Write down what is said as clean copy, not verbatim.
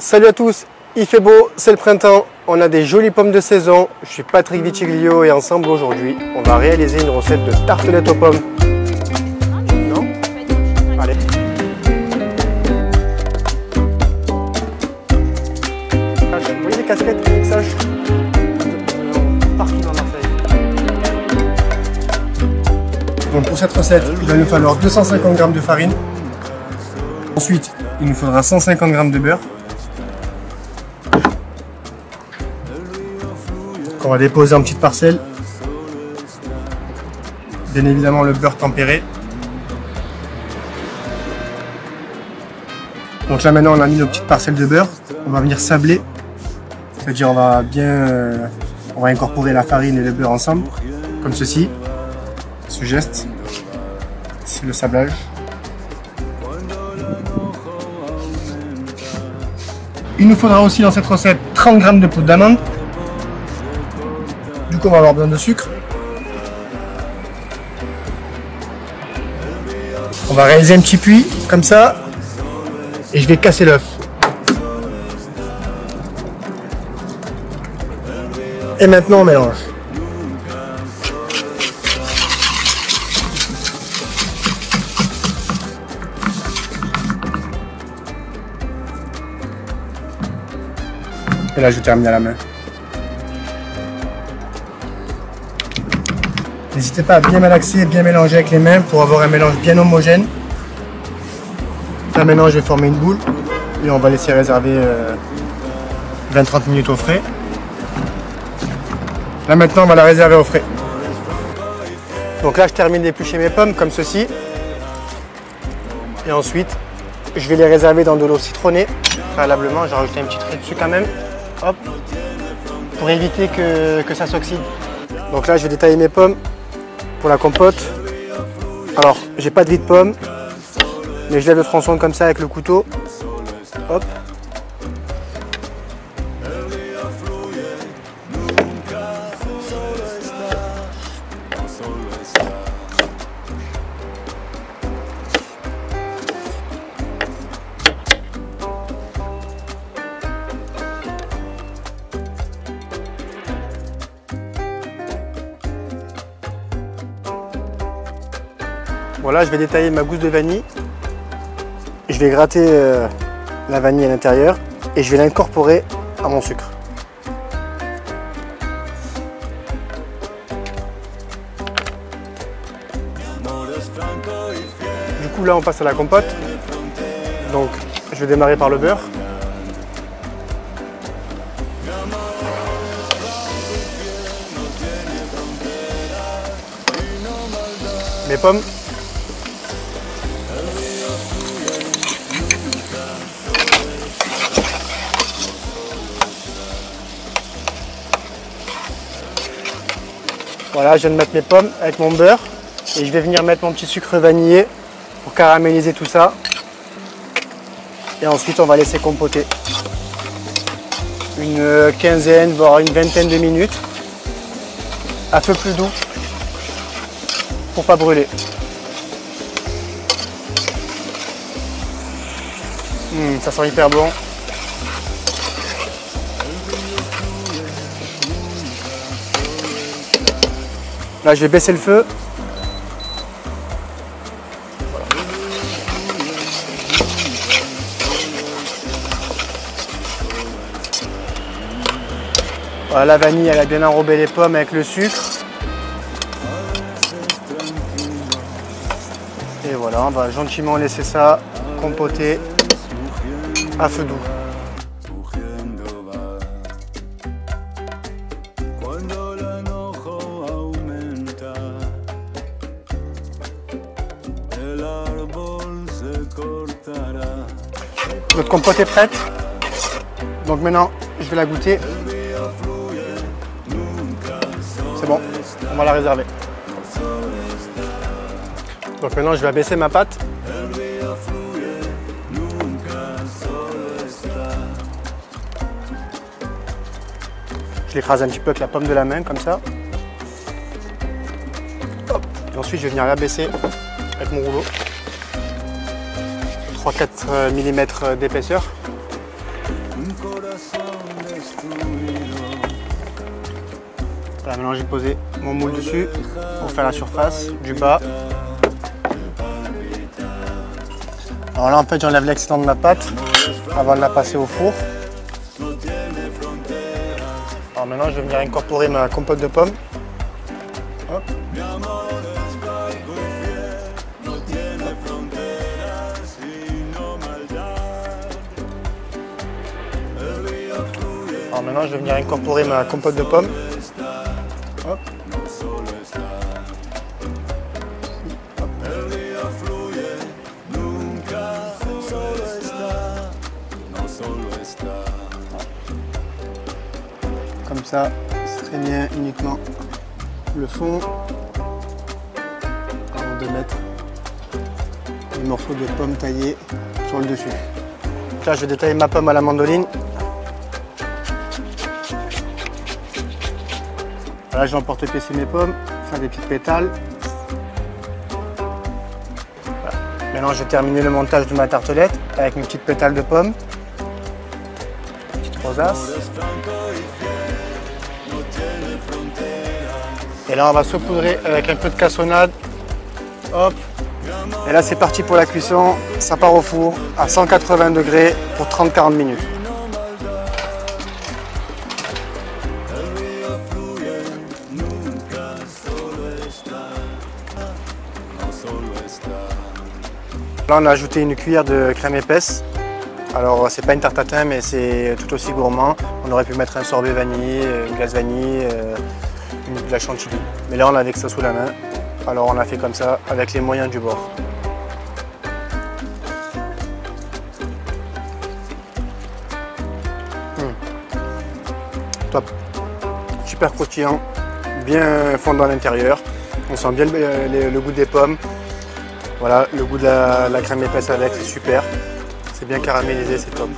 Salut à tous, il fait beau, c'est le printemps, on a des jolies pommes de saison. Je suis Patrick Vitiglio et ensemble aujourd'hui, on va réaliser une recette de tartelettes aux pommes. Non ? Allez. Vous voyez les casquettes, les mixages ? Partout dans Marseille. Donc pour cette recette, il va nous falloir 250 g de farine. Ensuite, il nous faudra 150 g de beurre, qu'on va déposer en petites parcelles. Bien évidemment le beurre tempéré. Donc là maintenant on a mis nos petites parcelles de beurre. On va venir sabler. C'est-à-dire on va incorporer la farine et le beurre ensemble. Comme ceci. Ce geste. C'est le sablage. Il nous faudra aussi dans cette recette 30 g de poudre d'amande. Du coup on va avoir besoin de sucre. On va réaliser un petit puits comme ça et je vais casser l'œuf. Et maintenant on mélange. Et là je termine à la main. N'hésitez pas à bien malaxer et bien mélanger avec les mains pour avoir un mélange bien homogène. Là maintenant je vais former une boule et on va laisser réserver 20-30 minutes au frais. Là maintenant on va la réserver au frais. Donc là je termine d'éplucher mes pommes comme ceci. Et ensuite je vais les réserver dans de l'eau citronnée. Préalablement j'ai rajouté un petit trait dessus quand même. Hop. Pour éviter que ça s'oxyde. Donc là je vais détailler mes pommes. Pour la compote, alors j'ai pas de vie de pomme, mais je lève le tronçon comme ça avec le couteau. Hop. Voilà, je vais détailler ma gousse de vanille. Je vais gratter la vanille à l'intérieur et je vais l'incorporer à mon sucre. Du coup, là, on passe à la compote. Donc, je vais démarrer par le beurre. Mes pommes. Voilà, je viens de mettre mes pommes avec mon beurre et je vais venir mettre mon petit sucre vanillé pour caraméliser tout ça. Et ensuite, on va laisser compoter une quinzaine, voire une vingtaine de minutes à feu plus doux pour pas brûler. Ça sent hyper bon. Là, je vais baisser le feu. Voilà. Voilà, la vanille, elle a bien enrobé les pommes avec le sucre. Et voilà, on va gentiment laisser ça compoter à feu doux. Notre compote est prête, donc maintenant je vais la goûter. C'est bon, on va la réserver. Donc maintenant je vais abaisser ma pâte. Je l'écrase un petit peu avec la paume de la main comme ça. Hop. Et ensuite je vais venir l'abaisser avec mon rouleau. 3-4 mm d'épaisseur. un corazón destruido. Voilà, maintenant j'ai posé mon moule dessus pour faire la surface du bas. Alors là en fait j'enlève l'excédent de la pâte avant de la passer au four. Alors maintenant je vais venir incorporer ma compote de pommes. Hop. Alors maintenant je vais venir incorporer ma compote de pommes. Hop. Comme ça, c'est très bien uniquement le fond avant de mettre les morceaux de pommes taillés sur le dessus. Là, je vais détailler ma pomme à la mandoline. Là, je vais emporte-piècer mes pommes, faire des petites pétales. Voilà. Maintenant, je vais terminer le montage de ma tartelette avec une petite pétale de pommes, une petite rosace. Et là on va saupoudrer avec un peu de cassonade. Hop. Et là c'est parti pour la cuisson. Ça part au four à 180 degrés pour 30-40 minutes. Là on a ajouté une cuillère de crème épaisse. Alors c'est pas une tarte à thym mais c'est tout aussi gourmand. On aurait pu mettre un sorbet vanille, une glace vanille, de la chantilly. Mais là on avait que ça sous la main, alors on a fait comme ça avec les moyens du bord. Top, super croustillant, bien fondant à l'intérieur. On sent bien le goût des pommes. Voilà, le goût de la crème épaisse avec, c'est super. C'est bien caramélisé, c'est top.